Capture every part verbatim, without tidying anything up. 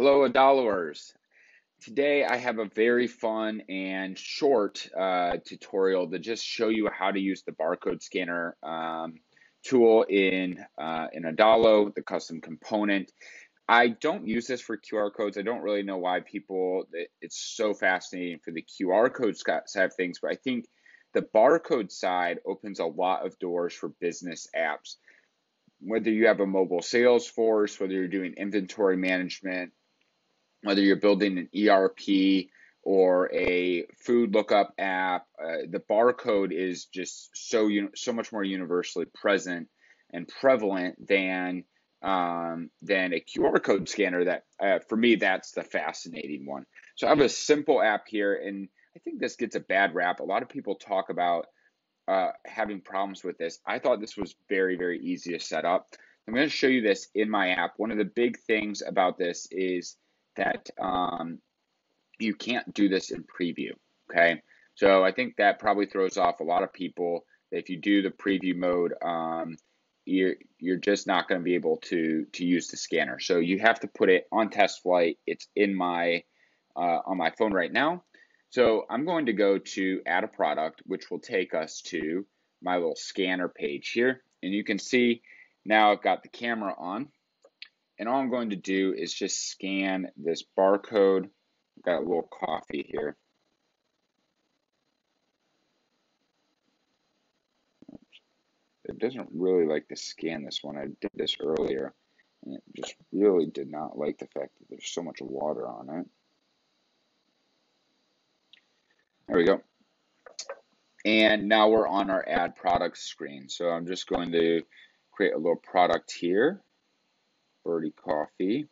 Hello, Adaloers. Today I have a very fun and short uh, tutorial to just show you how to use the barcode scanner um, tool in, uh, in Adalo, the custom component. I don't use this for Q R codes. I don't really know why people, it, it's so fascinating for the Q R code side of things, but I think the barcode side opens a lot of doors for business apps. Whether you have a mobile sales force, whether you're doing inventory management, whether you're building an E R P or a food lookup app, uh, the barcode is just so so much more universally present and prevalent than um, than a Q R code scanner. That uh, for me, that's the fascinating one. So I have a simple app here, and I think this gets a bad rap. A lot of people talk about uh, having problems with this. I thought this was very very easy to set up. I'm going to show you this in my app. One of the big things about this is that um, you can't do this in preview, okay? So I think that probably throws off a lot of people. That if you do the preview mode, um, you're, you're just not gonna be able to, to use the scanner. So you have to put it on TestFlight. It's in my, uh, on my phone right now. So I'm going to go to add a product, which will take us to my little scanner page here. And you can see now I've got the camera on. And all I'm going to do is just scan this barcode. I've got a little coffee here. It doesn't really like to scan this one. I did this earlier, and it just really did not like the fact that there's so much water on it. There we go. And now we're on our add product screen. So I'm just going to create a little product here. Birdie coffee.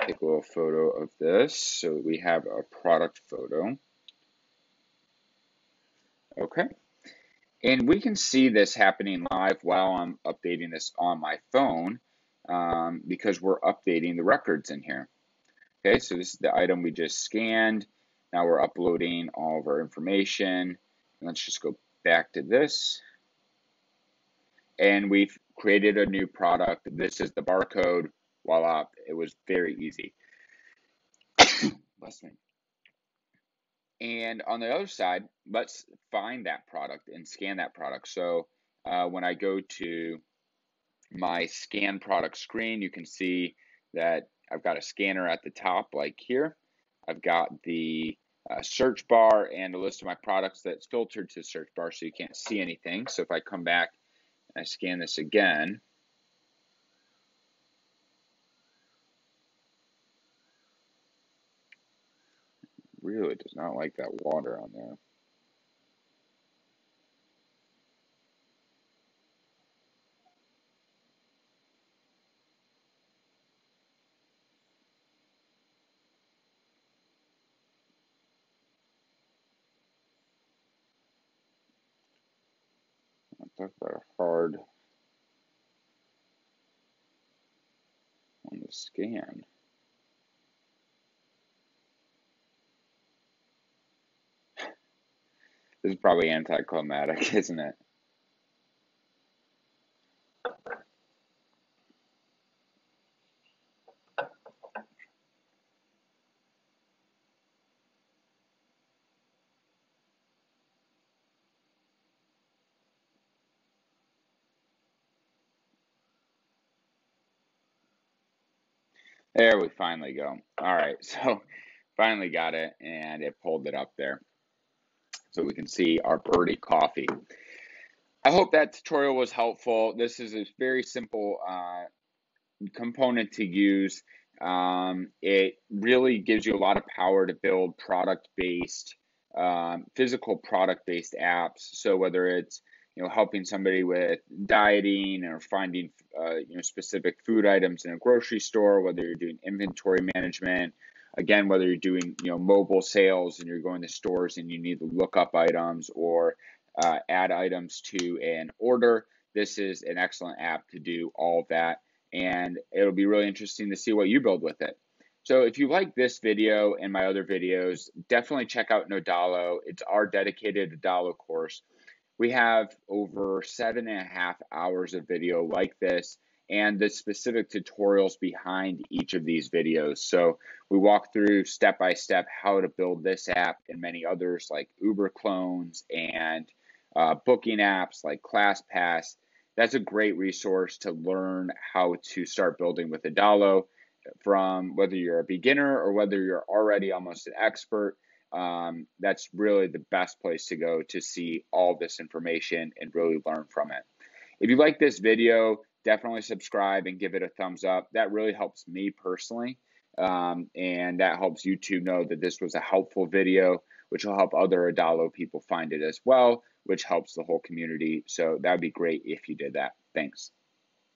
Take a little photo of this so that we have a product photo. Okay, and we can see this happening live while I'm updating this on my phone um, because we're updating the records in here. Okay, so this is the item we just scanned. Now we're uploading all of our information. Let's just go back to this, and we've created a new product. This is the barcode. Voila, it was very easy. Bless me. And on the other side, let's find that product and scan that product. So uh, when I go to my scan product screen, you can see that I've got a scanner at the top, like here. I've got the uh, search bar and a list of my products that's filtered to the search bar, so you can't see anything. So if I come back and I scan this again, really does not like that water on there. Talk about a hard on the scan. This is probably anticlimactic, isn't it? There we finally go. All right, so finally got it, and it pulled it up there. So we can see our birdie coffee. I hope that tutorial was helpful. This is a very simple uh, component to use. Um, it really gives you a lot of power to build product-based, um, physical product-based apps. So whether it's you know helping somebody with dieting or finding uh, you know specific food items in a grocery store, whether you're doing inventory management. Again, whether you're doing you know mobile sales and you're going to stores and you need to look up items or uh, add items to an order, this is an excellent app to do all of that. And it'll be really interesting to see what you build with it. So if you like this video and my other videos, definitely check out Knodalo. It's our dedicated Knodalo course. We have over seven and a half hours of video like this. and the specific tutorials behind each of these videos. So we walk through step by step how to build this app and many others like Uber clones and uh, booking apps like ClassPass. That's a great resource to learn how to start building with Adalo, from whether you're a beginner or whether you're already almost an expert. Um, that's really the best place to go to see all this information and really learn from it. If you like this video, definitely subscribe and give it a thumbs up. That really helps me personally, um, and that helps YouTube know that this was a helpful video, which will help other Adalo people find it as well, which helps the whole community. So that'd be great if you did that. Thanks.